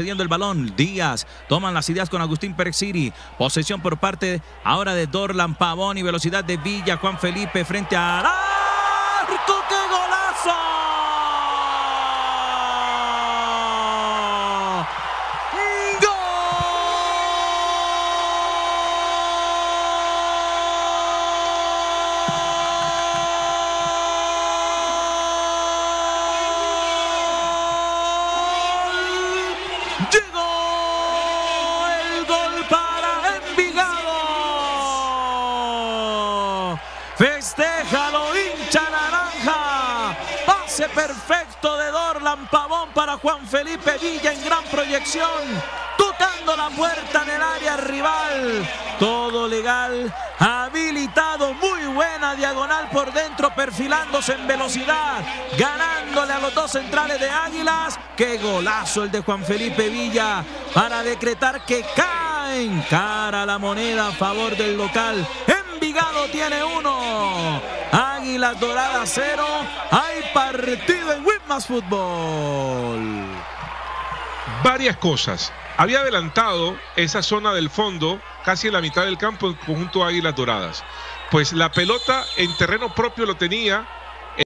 cediendo el balón. Díaz, toman las ideas con Agustín Pérez Siri. Posesión por parte ahora de Dorlan Pavón y velocidad de Villa. Juan Felipe frente al arco. ¡Qué golazo! Llegó el gol para Envigado. Festeja lo hincha naranja. Pase perfecto de Dorlan Pavón para Juan Felipe Villa en gran proyección, tocando la puerta en el área rival. Todo legal, habilitado, muy buena diagonal por dentro, perfilándose en velocidad, ganándole a los dos centrales de Águilas. ¡Qué golazo el de Juan Felipe Villa para decretar que caen cara la moneda a favor del local! Envigado tiene 1, Águilas Doradas 0. Hay partido en Win Fútbol. Varias cosas. Había adelantado esa zona del fondo, casi en la mitad del campo, en conjunto Águilas Doradas. Pues la pelota en terreno propio lo tenía,